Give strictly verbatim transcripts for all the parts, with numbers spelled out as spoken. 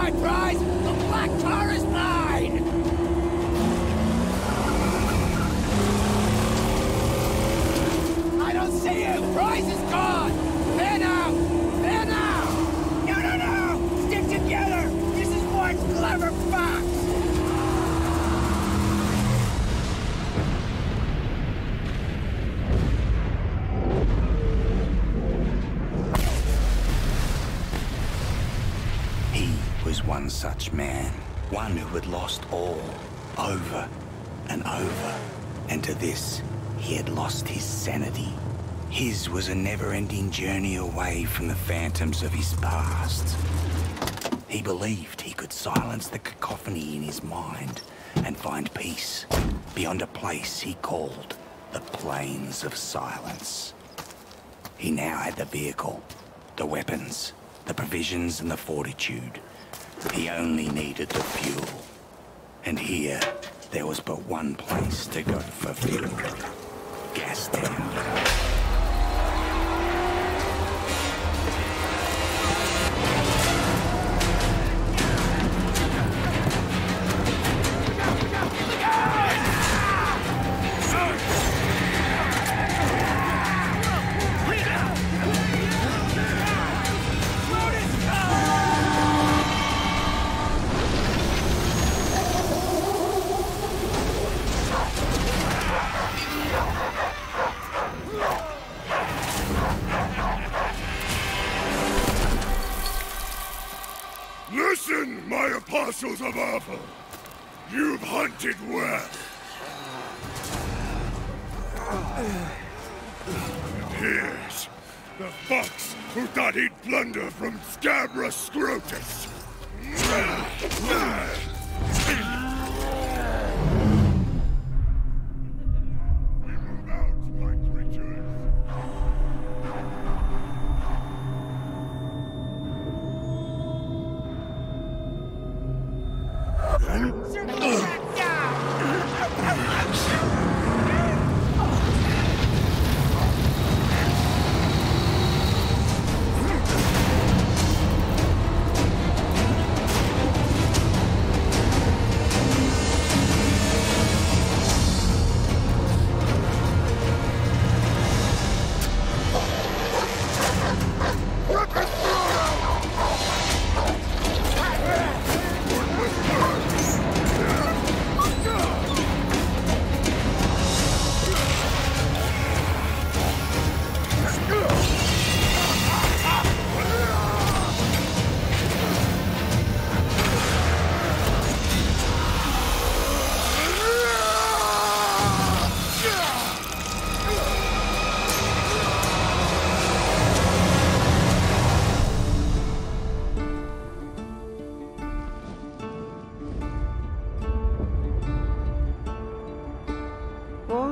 guard prize! The black car is mine! I don't see him! Prize is gone! Fair now! Fair now! No, no, no! Stick together! This is one clever fox! One such man, one who had lost all, over and over, and to this he had lost his sanity. His was a never-ending journey away from the phantoms of his past. He believed he could silence the cacophony in his mind and find peace beyond a place he called the Plains of Silence. He now had the vehicle, the weapons, the provisions and the fortitude. He only needed the fuel. And here, there was but one place to go for fuel. Gas Town. Apostles of Arthur, you've hunted well. Here's the fox who thought he'd plunder from Scabrous Scrotus. We move out, my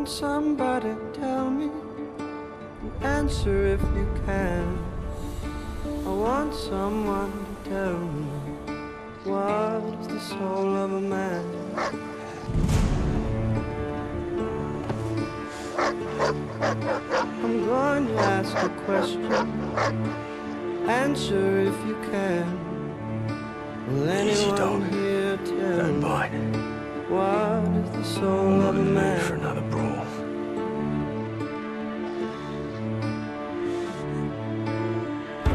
Somebody tell me, and answer if you can. I want someone to tell me, what is the soul of a man? I'm going to ask a question, answer if you can. Will anyone here tell me, what is the soul of a man? For another brawl.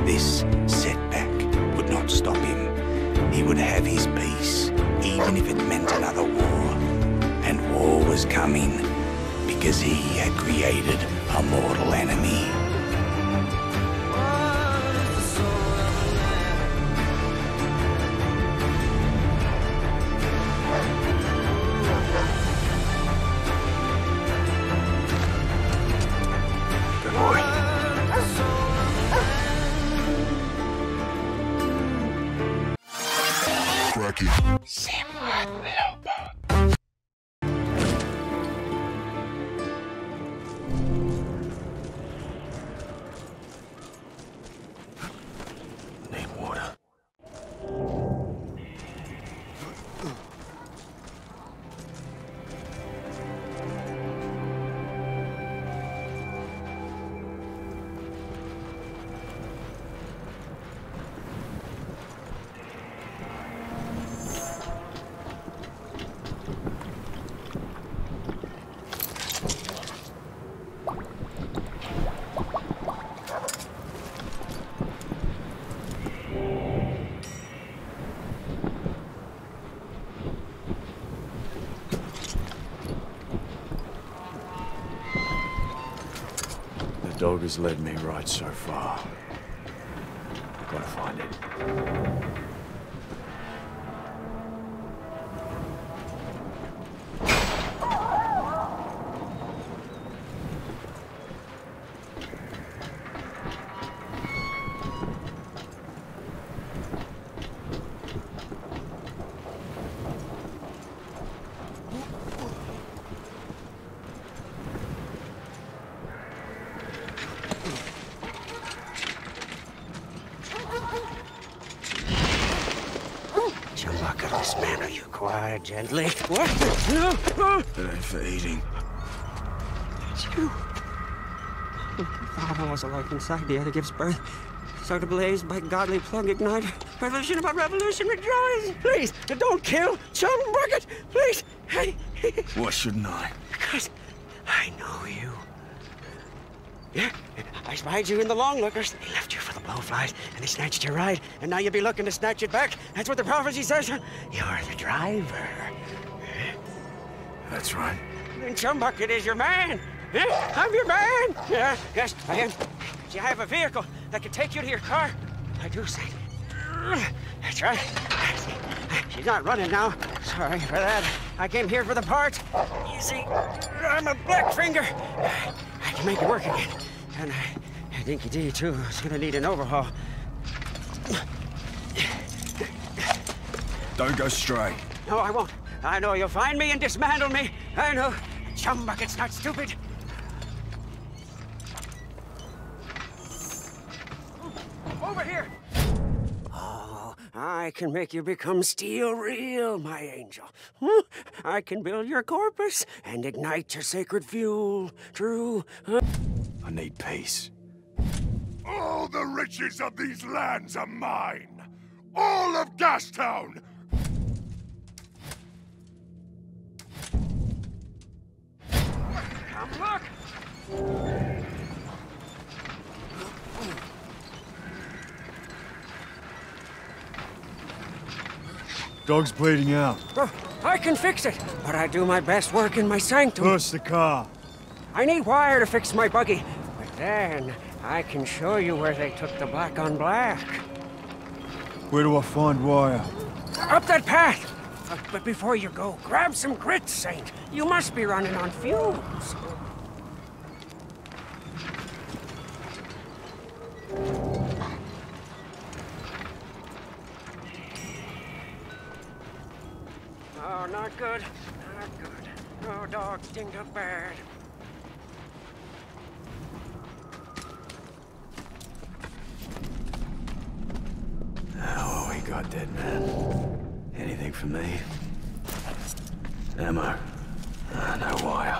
This setback would not stop him. He would have his peace, even if it meant another war. And war was coming, because he had created a mortal enemy. has led me right so far. Gotta find it. Gently. What? No. It ain't for eating. It's you. Father was alive inside the other gives birth. So to blaze by godly plug ignite. Revolution about revolution rejoice. Please, don't kill Chumbucket. Please. Hey. Why shouldn't I? Because I know you. Yeah, I spied you in the long lookers. They left you for the blowflies, and they snatched your ride, and now you'll be looking to snatch it back. That's what the prophecy says. You're the driver. That's right. Then Chumbucket is your man. Yeah, I'm your man. Yeah, yes, I am. See, I have a vehicle that can take you to your car. I do say. That's right. She's not running now. Sorry for that. I came here for the parts. You see, I'm a black finger. I can make it work again. And I think Dinky D, too, is gonna need an overhaul. Don't go stray. No, I won't. I know you'll find me and dismantle me. I know. Chumbucket's not stupid. Over here! Oh, I can make you become steel real, my angel. I can build your corpus and ignite your sacred fuel. True. I need peace. All the riches of these lands are mine! All of Gas Town! Come look! Dog's bleeding out. Uh, I can fix it, but I do my best work in my sanctum. First the car. I need wire to fix my buggy, but then I can show you where they took the black on black. Where do I find wire? Up that path! Uh, but before you go, grab some grit, Saint. You must be running on fumes. Oh, not good. Not good. Oh, dog stinged up bad. Oh, he got dead, man. Anything for me? Ammo. Uh, no wire.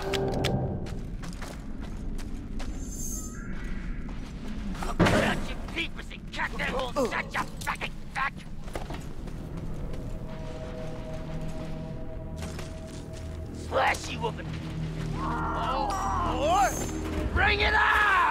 Shut your feet with the cactus hole! Shut your fucking back! Slash you, woman! Oh, oh. Bring it on!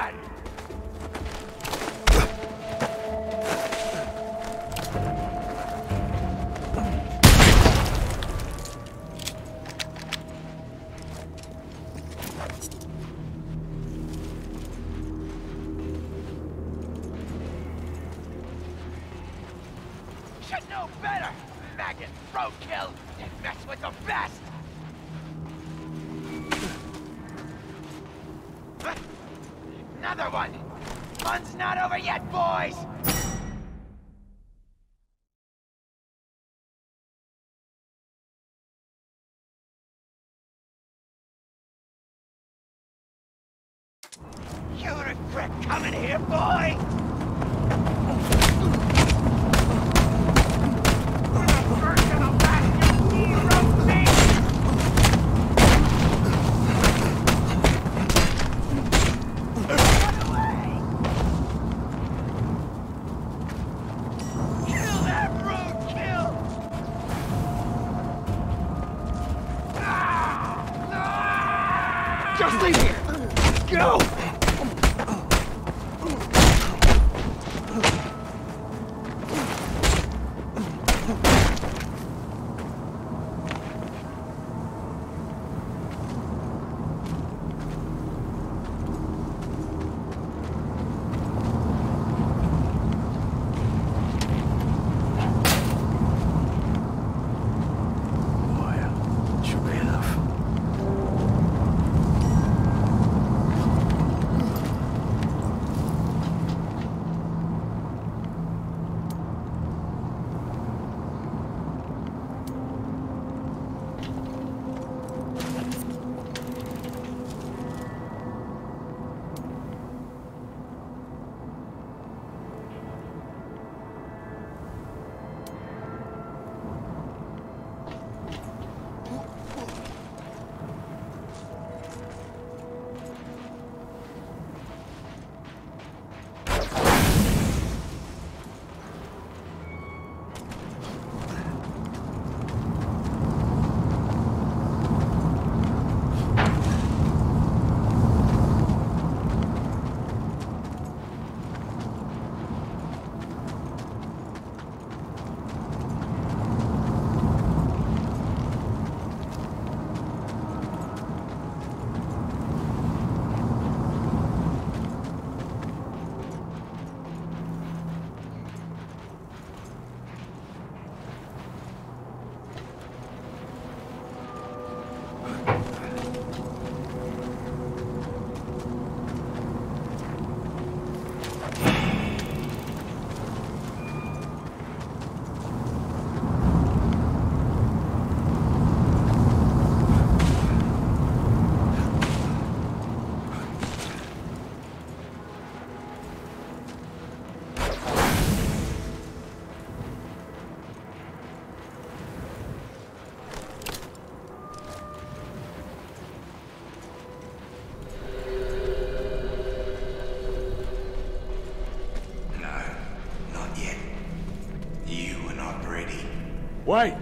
Wait!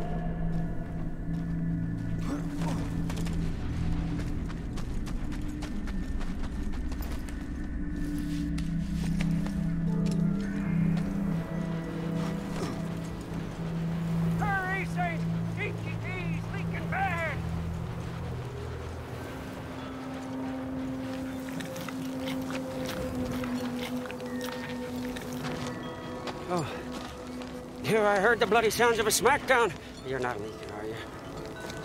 I heard the bloody sounds of a smackdown. You're not leaking, are you?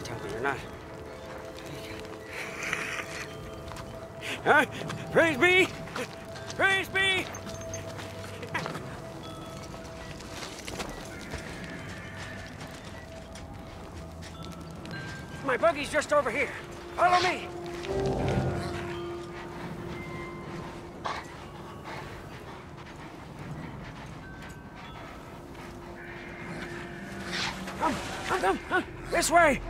Tell me you're not. Huh? Praise be! Praise be! My buggy's just over here. Follow me! This way!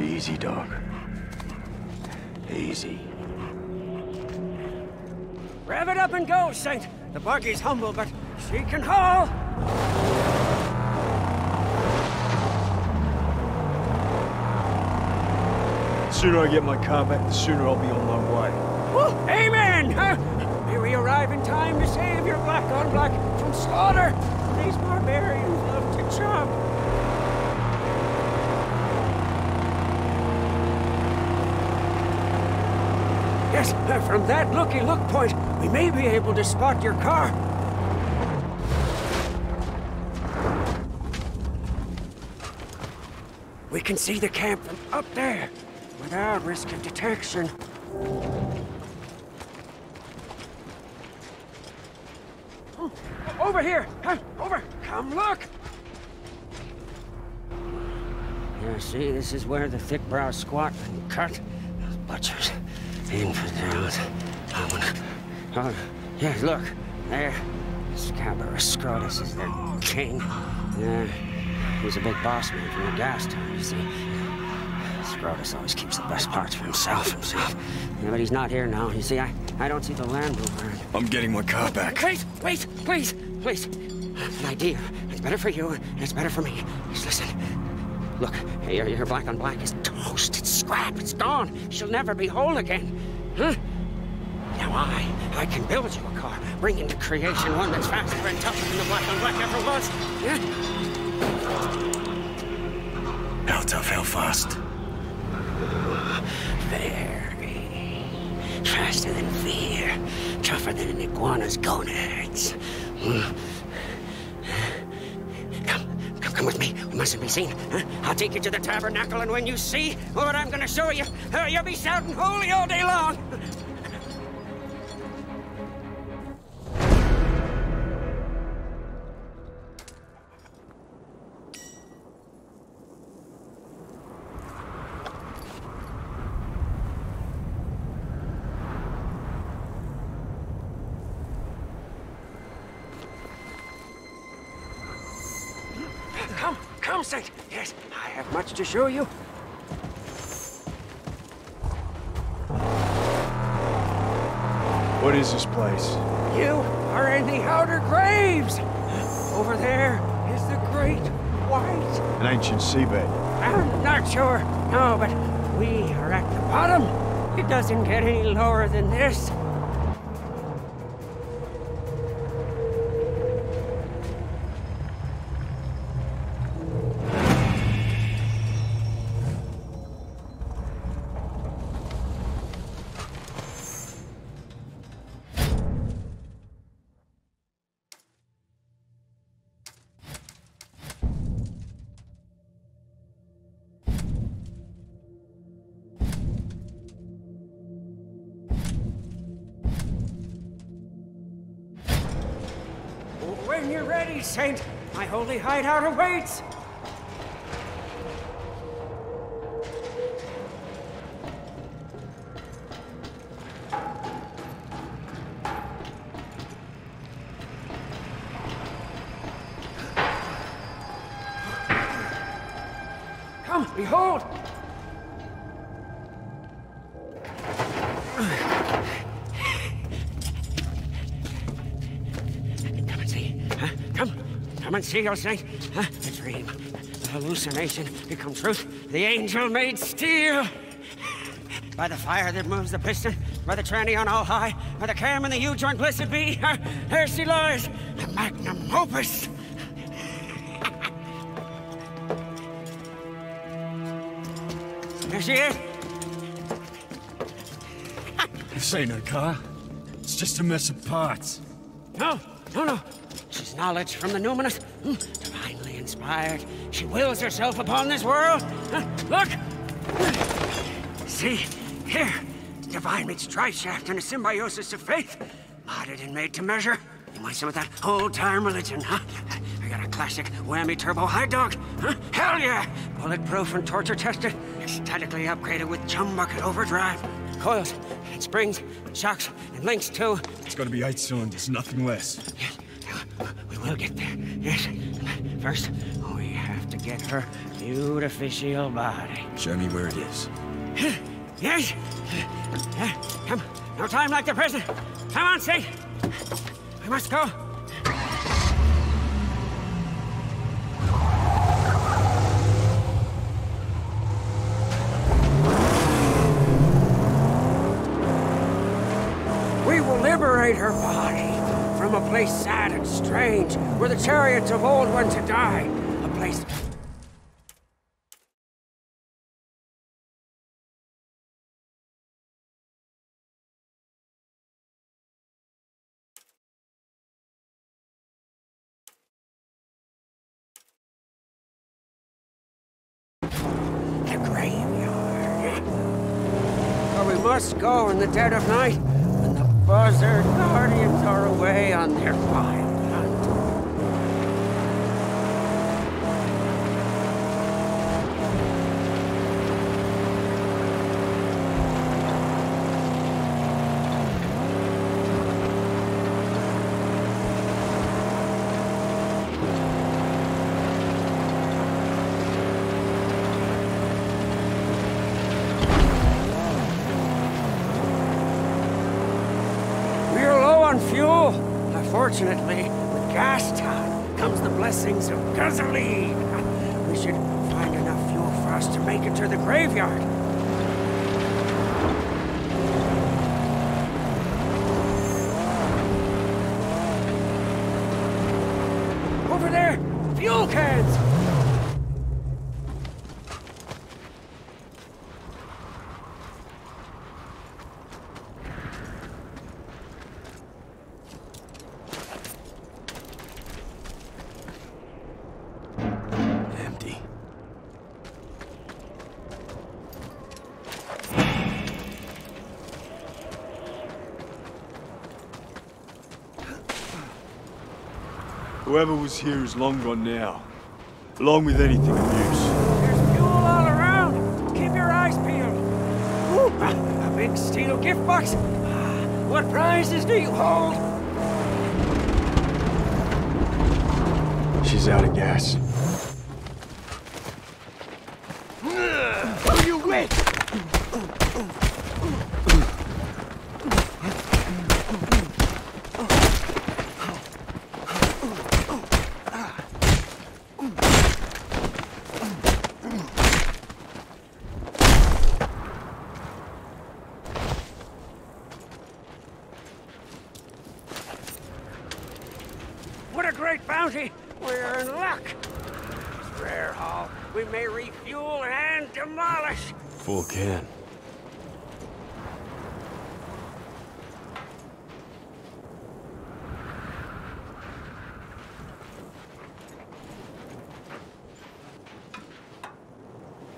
Easy, dog. Easy. Rev it up and go, Saint. The buggy's humble, but she can haul! The sooner I get my car back, the sooner I'll be on my way. Oh, amen! Huh? May we arrive in time to save your black on black from slaughter. These barbarians love to chop. Yes, from that looky-look point, we may be able to spot your car. We can see the camp from up there. Without risk of detection. Oh, over here! Huh? Over! Come look! Yeah, see, this is where the thick-browed squat and cut. Those butchers. Infidels. I wanna... Oh, yeah, look. There. Scabrous Scrotus is their king. Yeah. He's a big boss man from the Gas Town, you see. Scrotus always keeps the best parts for himself, himself. Yeah, but he's not here now. You see, I, I don't see the Land Rover. I'm getting my car back. Wait, wait, please, please. An idea. It's better for you, and it's better for me. Just listen. Look, your, your black on black is toast. It's scrap. It's gone. She'll never be whole again. Huh? Now I, I can build you a car. Bring into creation one that's faster and tougher than the black on black ever was. Yeah? How tough, how fast? Very. Faster than fear. Tougher than an iguana's gonads. Mm. Come, come, come with me. We mustn't be seen. Huh? I'll take you to the tabernacle, and when you see what I'm gonna show you, uh, you'll be shouting holy all day long. Yes, I have much to show you. What is this place? You are in the outer graves. Over there is the Great White. An ancient seabed. I'm not sure. No, but we are at the bottom. It doesn't get any lower than this. When you're ready, Saint, my holy hideout awaits! Come, behold! and see, you'll say, huh? A dream, a hallucination become truth, the angel made steel. By the fire that moves the piston, by the tranny on all high, by the cam and the U-joint, blessed be her, there she lies, the Magnum Opus. There she is. This ain't her car. It's just a mess of parts. No, no, no. She's knowledge from the numinous, divinely inspired. She wills herself upon this world. Look! See, here, divine meets driveshaft and a symbiosis of faith. Modded and made to measure. You want some of that old-time religion, huh? I got a classic whammy turbo high dog, huh? Hell yeah! Bulletproof and torture-tested, ecstatically upgraded with Chumbucket overdrive. Coils, and springs, and shocks, and links, too. It's gonna be eight cylinders, nothing less. Yes, we will get there, yes. First, we have to get her beautificial body. Show me where it is. Yes! Come, no time like the present. Come on, see! We must go. We will liberate her body from a place sad and strange, where the chariots of old went to die. A place... Must go in the dead of night when the buzzard guardians are away on their wild fuel. Unfortunately, with Gas Town comes the blessings of gasoline. We should find enough fuel for us to make it to the graveyard. Over there! Fuel cans! Whoever was here is long gone now, along with anything of use. There's fuel all around. Keep your eyes peeled. Ooh, a big steel gift box. What prizes do you hold? She's out of gas. Who you with? Great bounty! We're in luck! This rare haul, we may refuel and demolish! Full can.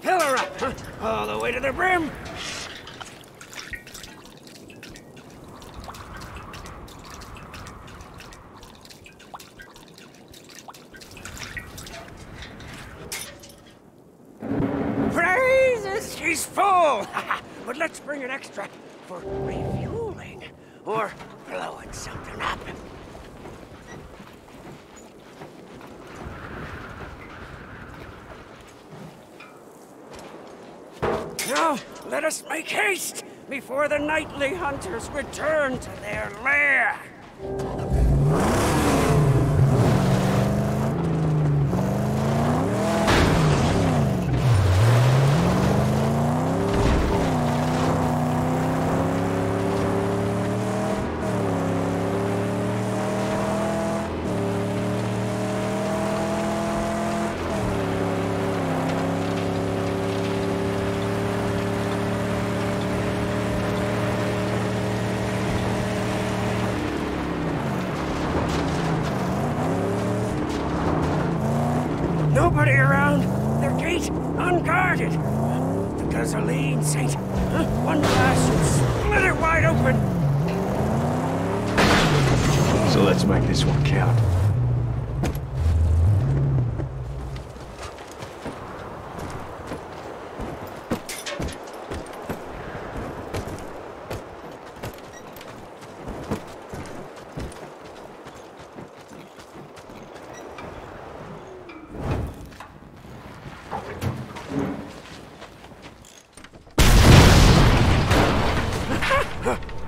Fill her up, huh? All the way to the brim! She's full! But let's bring an extra for refueling or blowing something up. Now, let us make haste before the nightly hunters return to their lair. Nobody around. Their gate unguarded. But there's a lead, Saint. One blast and split it wide open. So let's make this one count.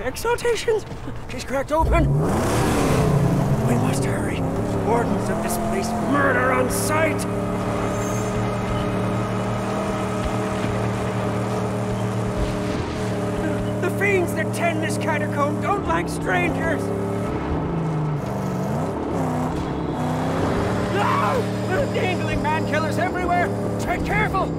Exhortations! She's cracked open! We must hurry. Wardens of this place murder on sight! The, the fiends that tend this catacomb don't like strangers! No! Little dangling man-killers everywhere! Tread careful!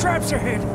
Traps ahead!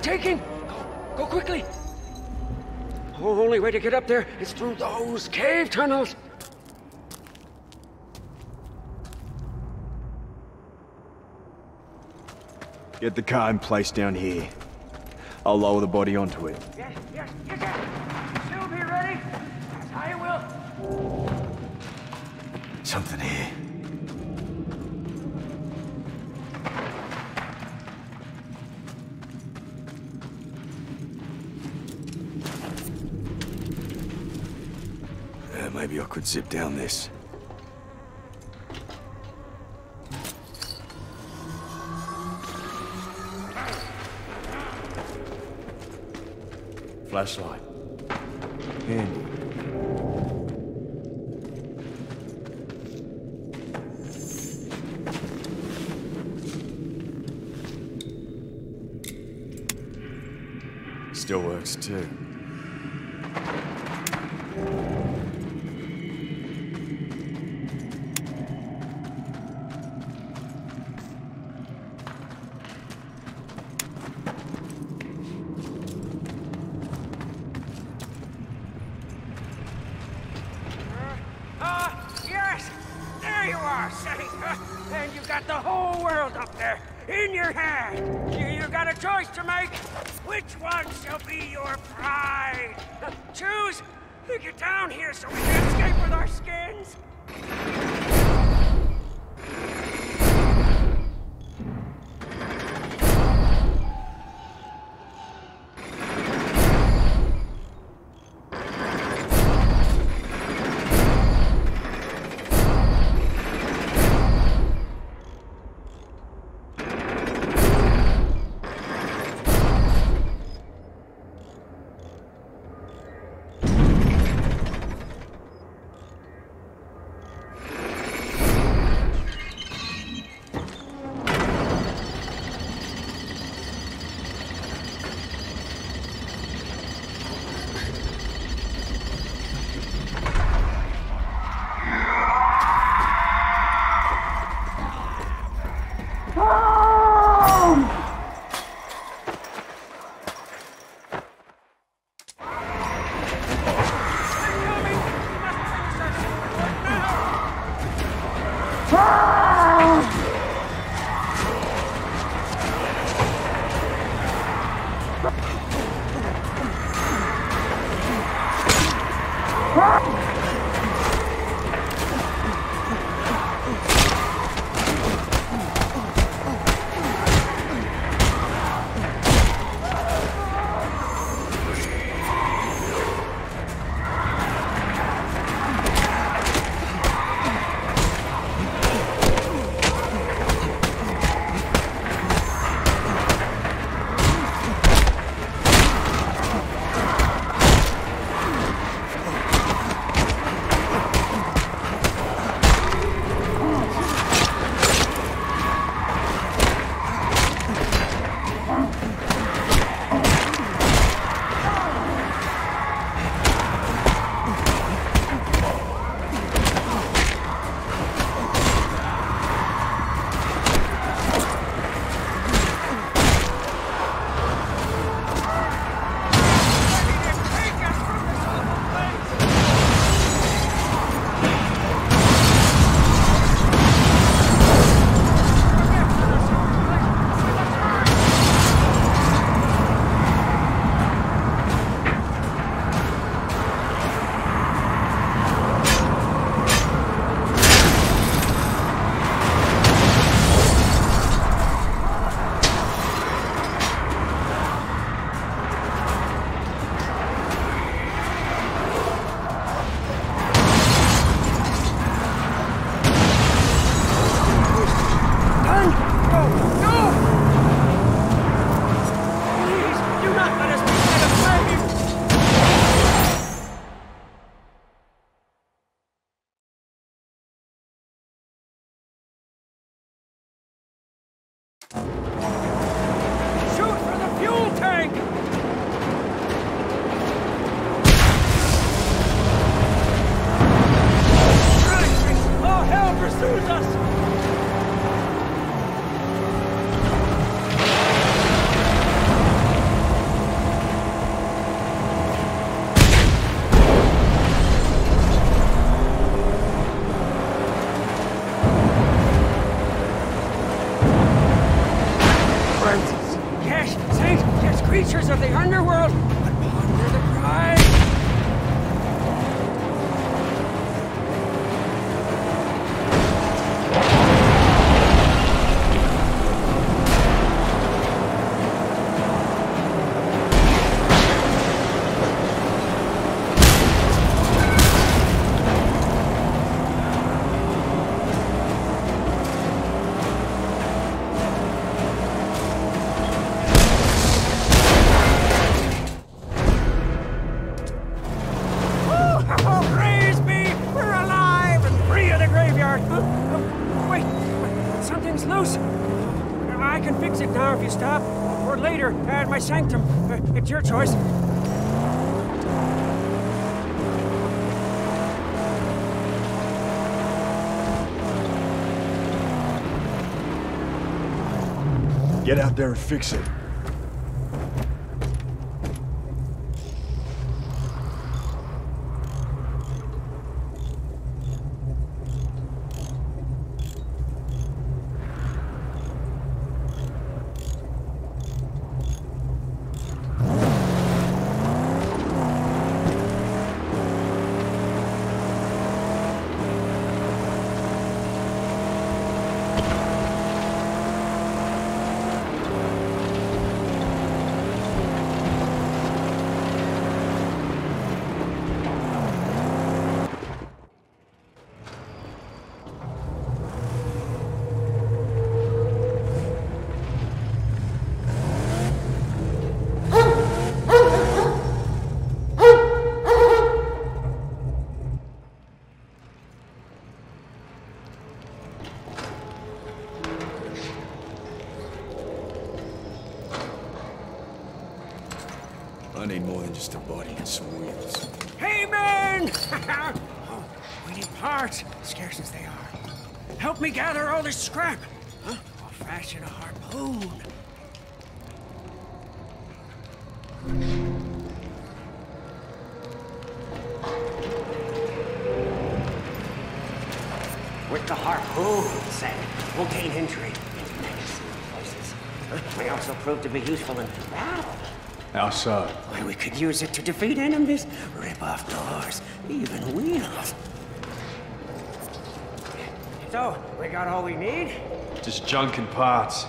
Taking! Go, go quickly! The only way to get up there is through those cave tunnels! Get the car in place down here. I'll lower the body onto it. Yes, yes, yes, yes! Still be ready! As I will! Something here. Maybe I could zip down this. Flashlight. Handy. Still works too. Your choice. Get out there and fix it. Just a body and some wheels. Hey, man! Oh, we need parts, scarce as they are. Help me gather all this scrap. Huh? I'll fashion a harpoon. With the harpoon, Sam, we'll gain entry into many places. It may also prove to be useful in battle. outside. Why, we could use it to defeat enemies, rip off doors, even wheels. So, we got all we need? Just junk and parts.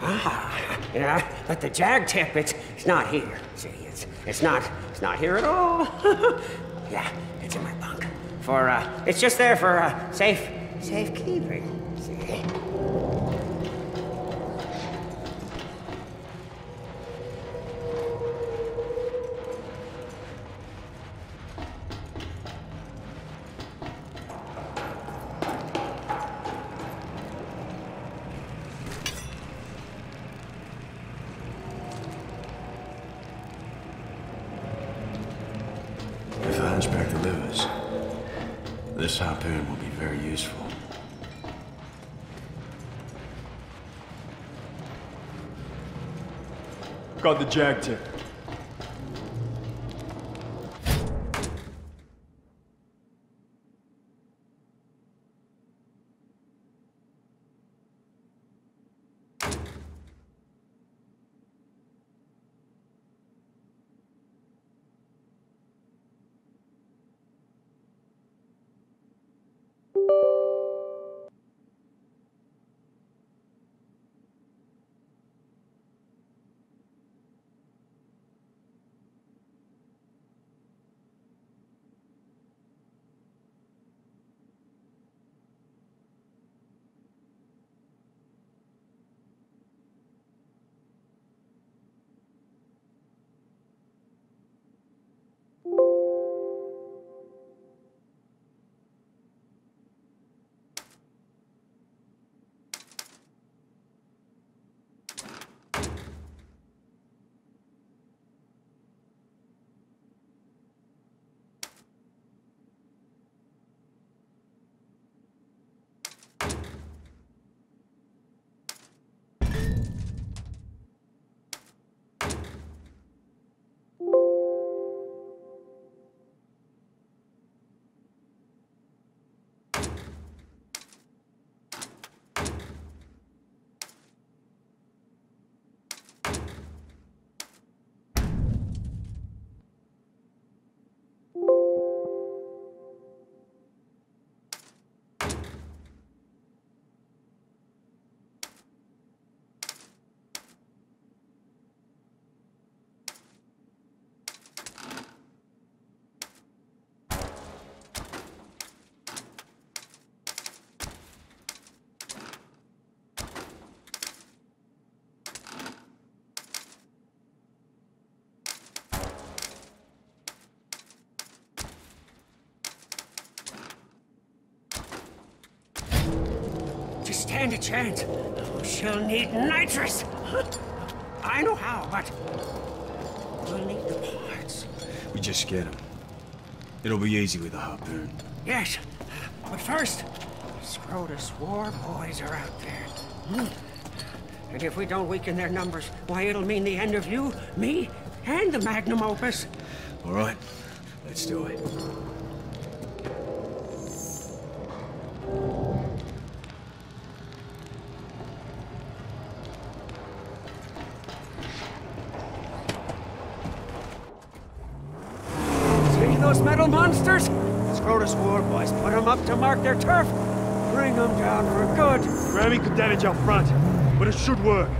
Ah, yeah, but the jag tip, it's, it's not here. See, it's, it's not, it's not here at all. Yeah, it's in my bunk. For, uh, it's just there for, uh, safe, safe keeping. See? Got the jag tip. Stand a chance. Oh, she'll need nitrous. I know how, but we'll need the parts. We just get them. It'll be easy with a harpoon. Yes, but first, Scrotus War Boys are out there. And if we don't weaken their numbers, why, it'll mean the end of you, me, and the Magnum Opus. All right, let's do it. Mark their turf, bring them down for good. Ramming could damage our front, but it should work.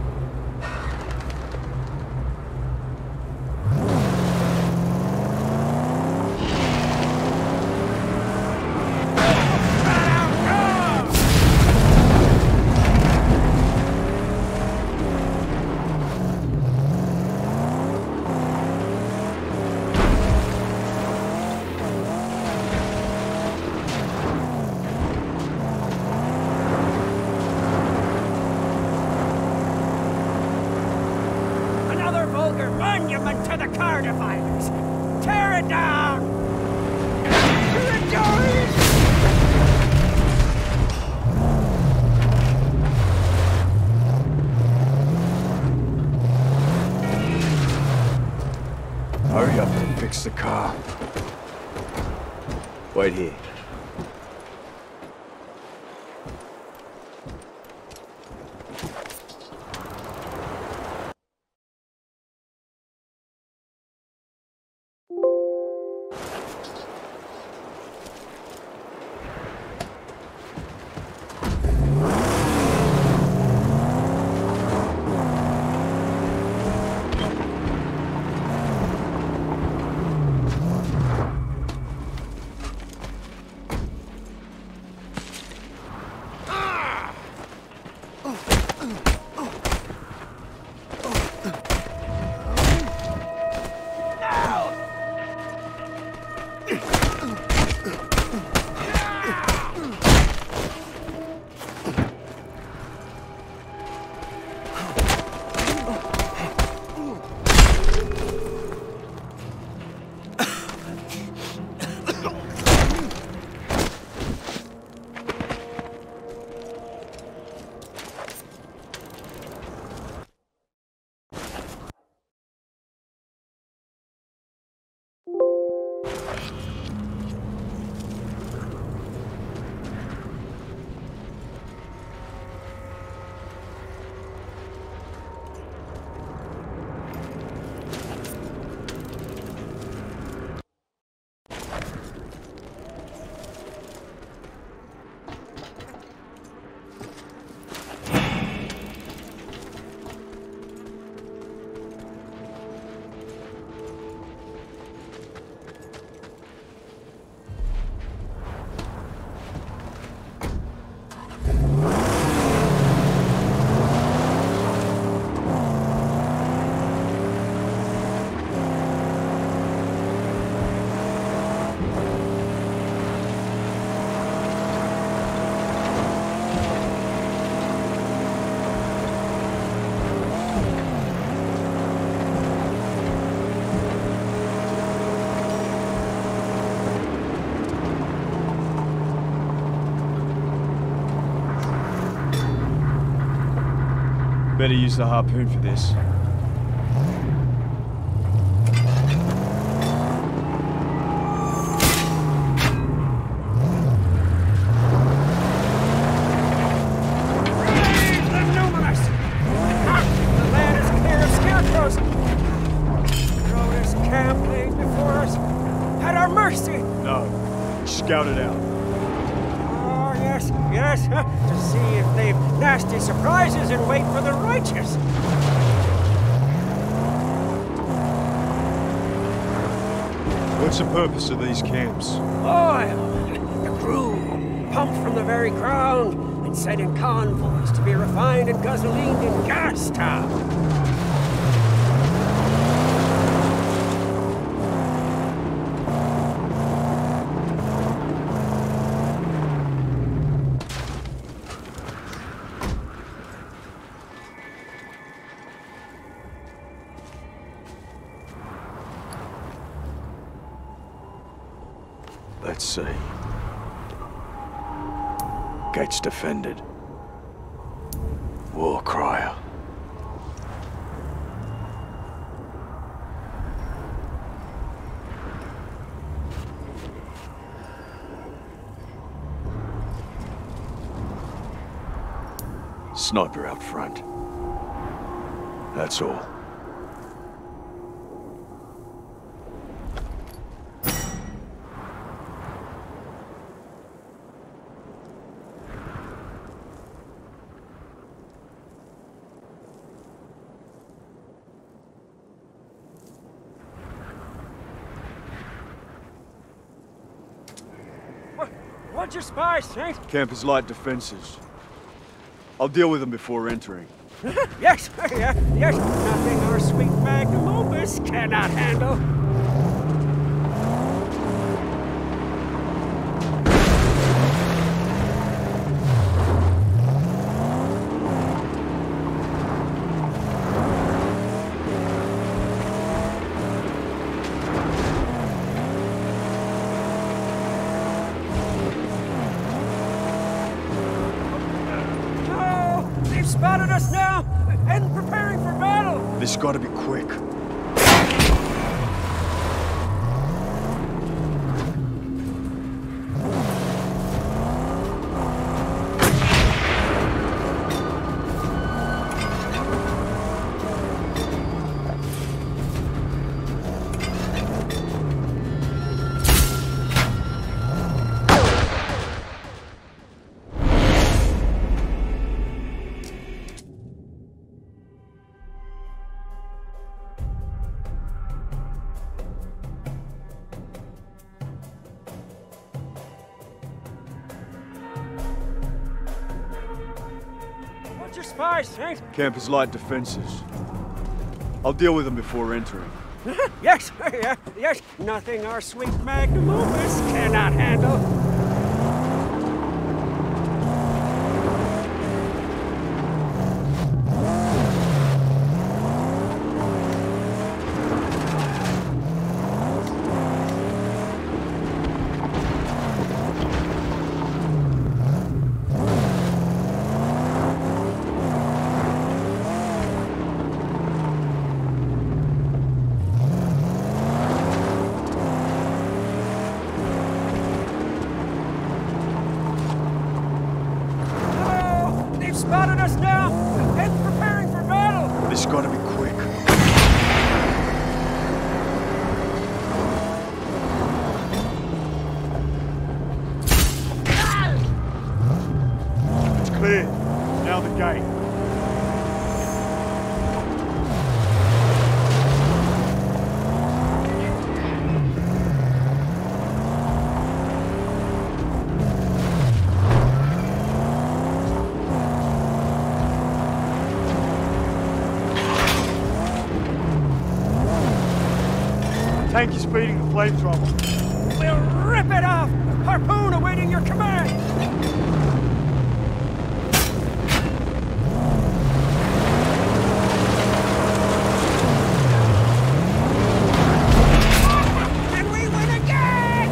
The car. Wait here. better use the harpoon for this. What's the purpose of these camps? Oil! The crude, pumped from the very ground and sent in convoys to be refined and gasolined in Gas Town. Let's see. Gates defended. War crier. Sniper out front. That's all. What's your spy, Saint? Campers light defenses. I'll deal with them before entering. Yes, yeah, yes. Nothing our sweet Magnum Opus cannot handle. Spotted us now and preparing for battle. This gotta be quick. Campers light defenses. I'll deal with them before entering. Yes, yeah, yes. Nothing our sweet Magnum Opus cannot handle. Tank is speeding the flamethrower. We'll rip it off! Harpoon awaiting your command! And we win again!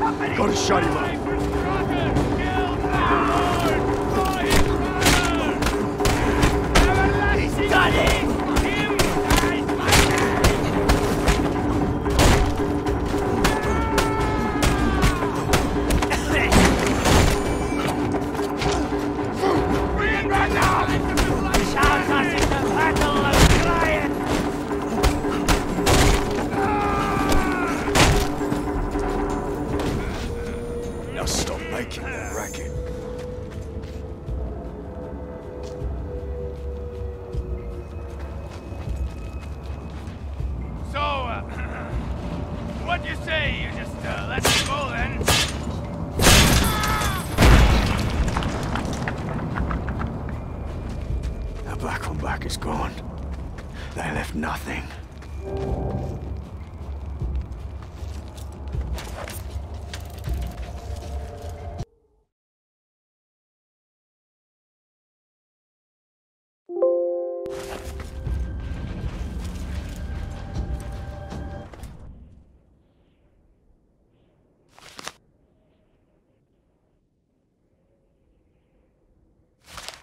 Got a shoddy load.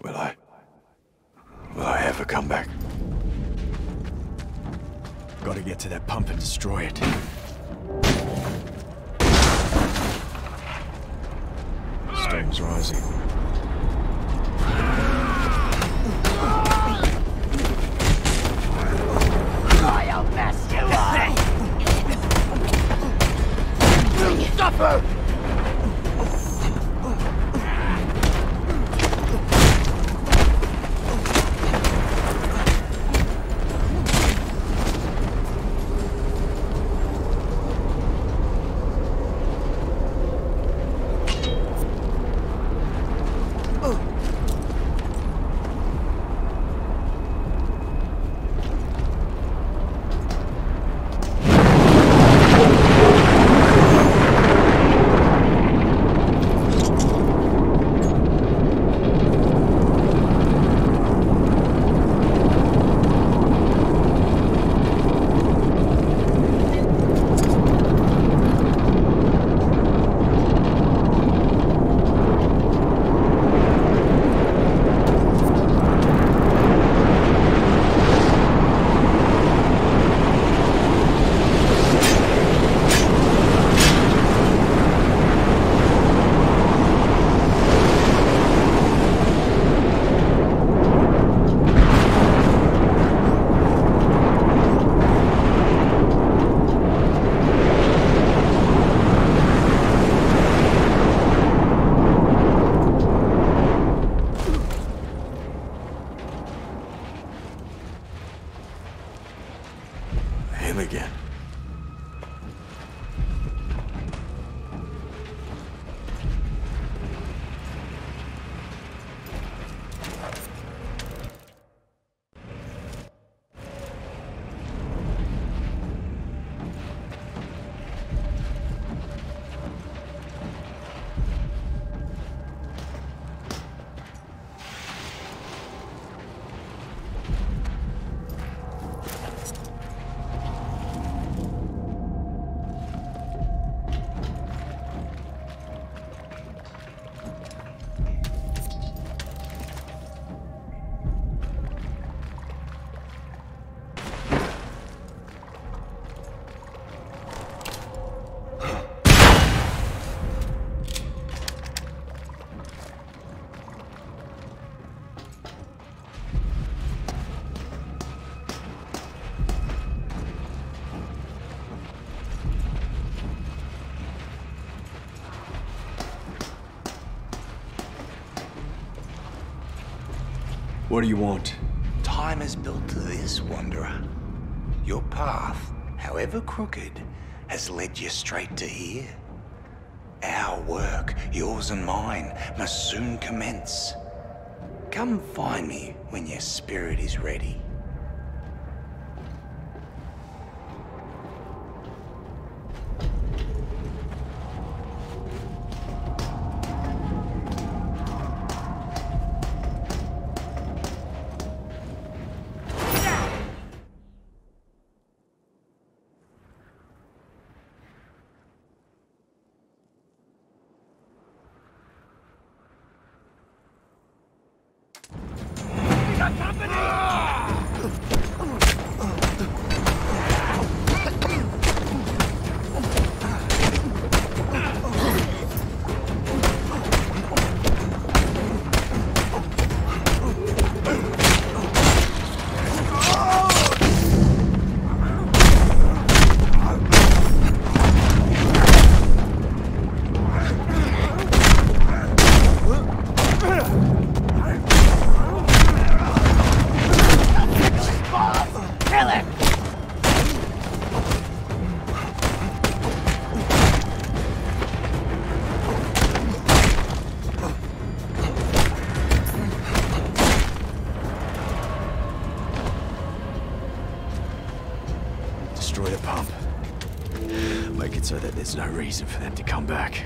Will I? Will I ever come back? Gotta get to that pump and destroy it. Storm's rising. I'll mess you up! You suffer! What do you want? Time has built to this, Wanderer. Your path, however crooked, has led you straight to here. Our work, yours and mine, must soon commence. Come find me when your spirit is ready. destroy the pump. Make it so that there's no reason for them to come back.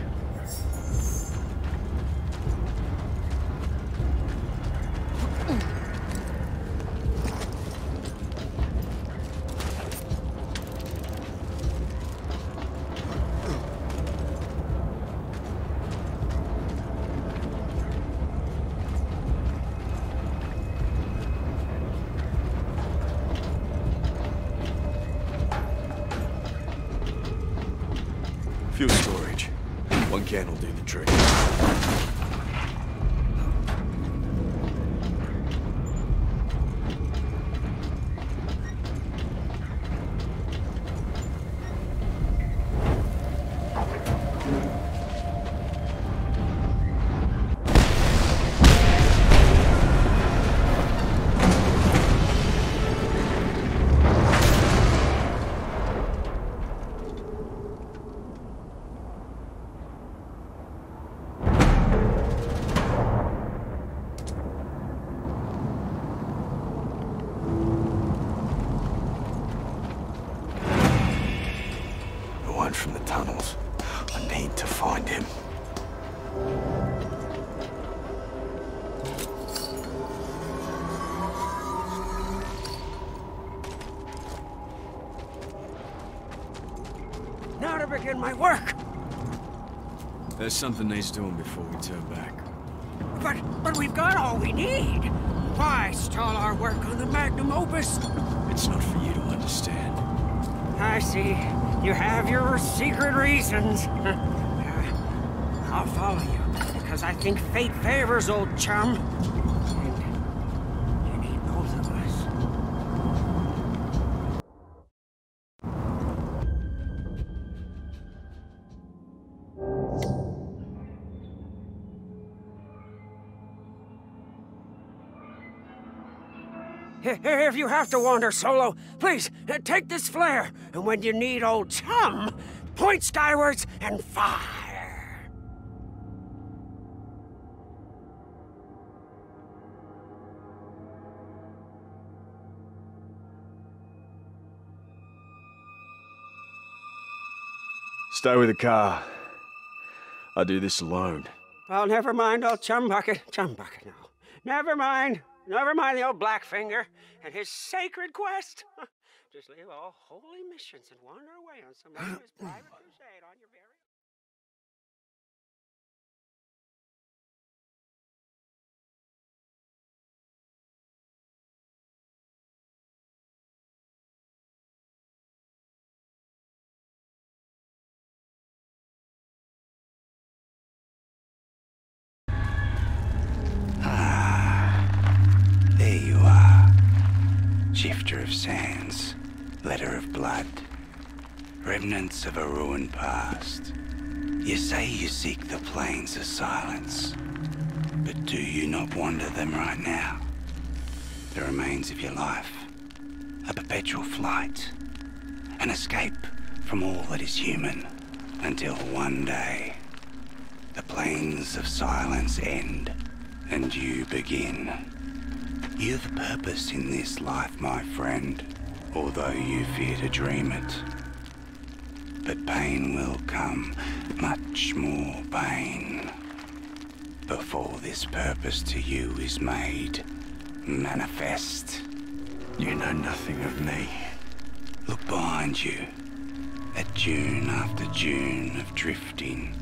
Begin my work. There's something needs doing before we turn back. But, but we've got all we need. Why stall our work on the Magnum Opus? It's not for you to understand. I see. You have your secret reasons. I'll follow you, because I think fate favors, old chum. And you need both of us. If you have to wander solo, please, take this flare, and when you need old chum, point skywards and fire. Stay with the car. I do this alone. Oh, never mind old Chumbucket. Chumbucket, no. Never mind. Never mind the old Blackfinger and his sacred quest. Just leave all holy missions and wander away on some private crusade on your very... Shifter of sands, letter of blood, remnants of a ruined past. You say you seek the plains of silence, but do you not wander them right now? The remains of your life, a perpetual flight, an escape from all that is human, until one day, the plains of silence end, and you begin. You have a purpose in this life, my friend, although you fear to dream it. But pain will come, much more pain, before this purpose to you is made manifest. You know nothing of me. Look behind you, at June after June of drifting,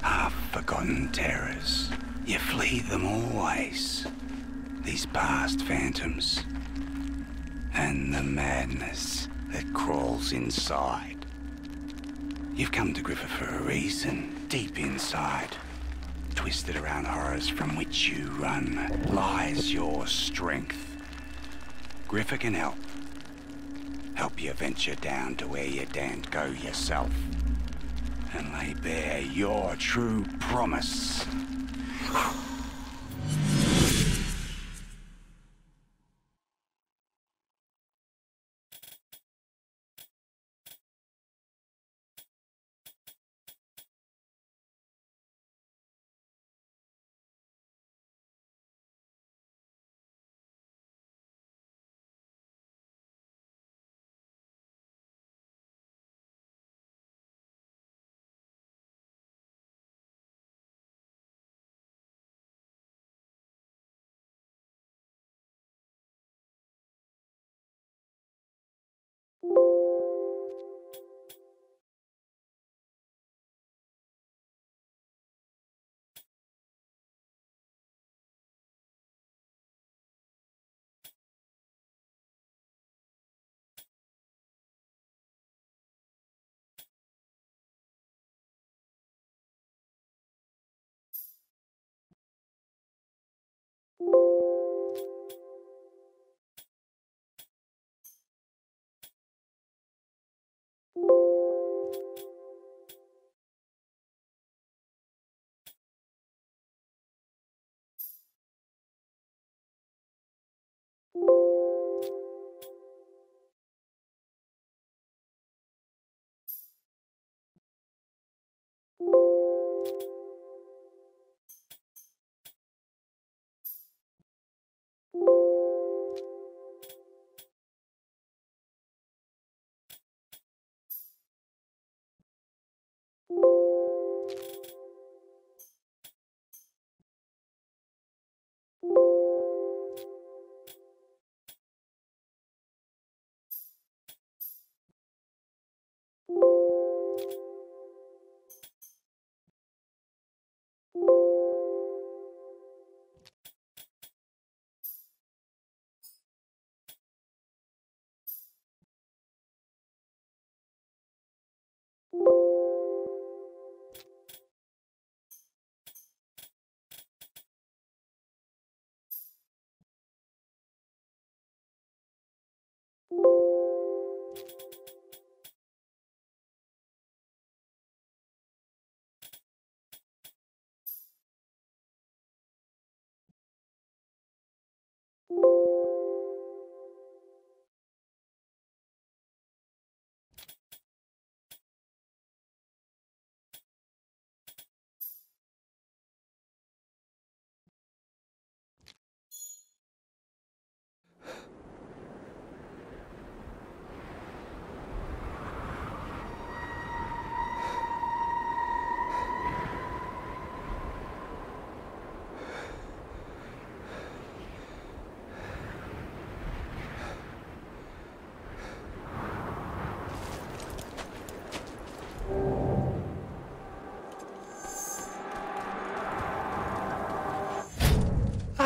half-forgotten terrors. You flee them always. These past phantoms, and the madness that crawls inside. You've come to Griffin for a reason, deep inside. Twisted around horrors from which you run, lies your strength. Griffin can help. Help you venture down to where you daren't go yourself. And lay bare your true promise.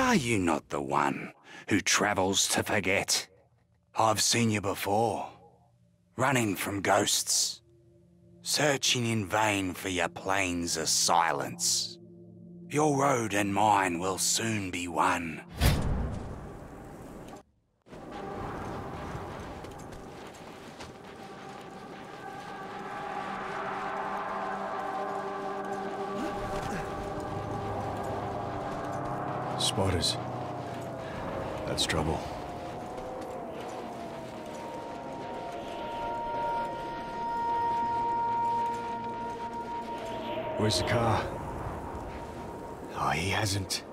Are you not the one who travels to forget? I've seen you before, running from ghosts, searching in vain for your plains of silence. Your road and mine will soon be one. Spiders. That's trouble. Where's the car? Oh, he hasn't.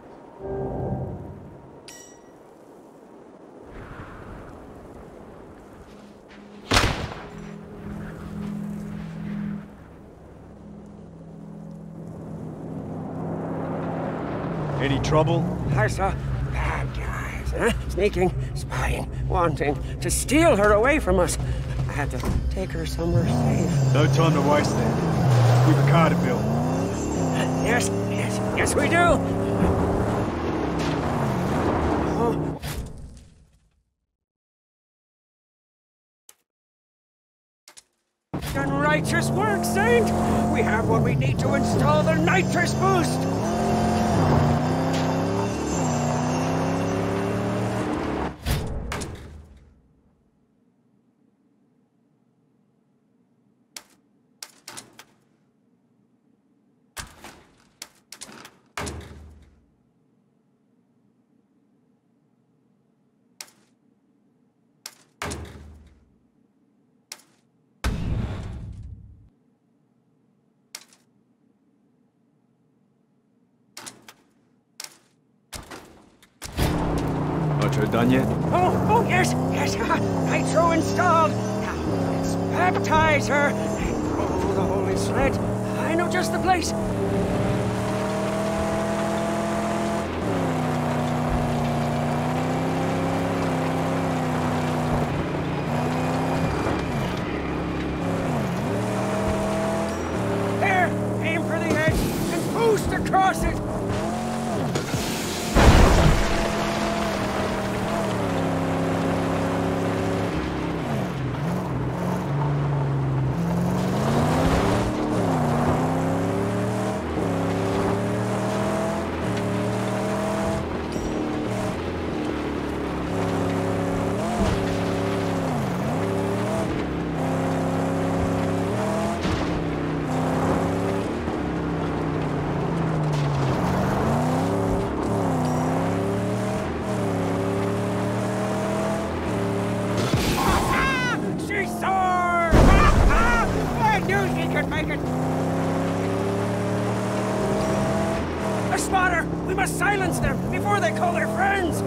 Any trouble? Hi, sir. Bad guys, huh? Sneaking, spying, wanting to steal her away from us. I had to take her somewhere safe. No time to waste then. We've a car to build. Yes, yes, yes, we do. Done righteous work, Saint. We have what we need to install the nitrous boost. Done yet? Oh, oh, yes, yes, uh, nitro installed. Now, let's baptize her. Oh, the holy thread. I know just the place. There, aim for the edge and boost across it. Silence them before they call their friends!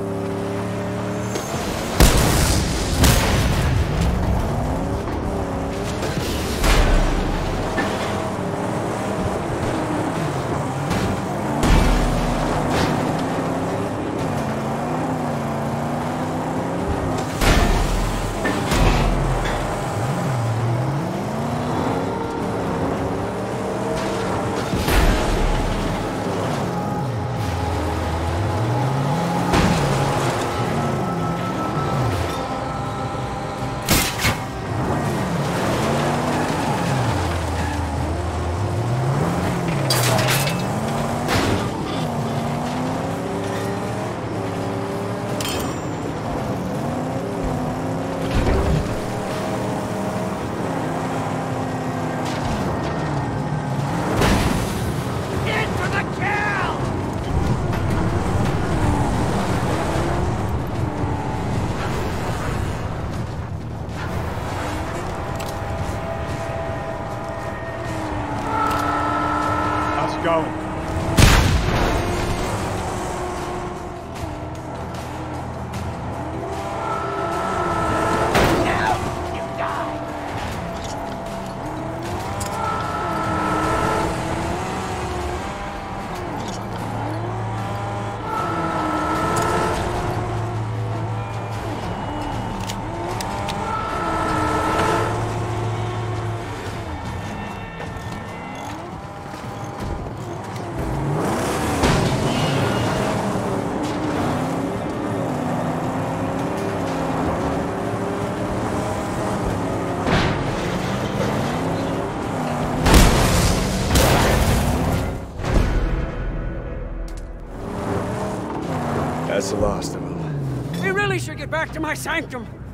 That's the last of them. We really should get back to my sanctum.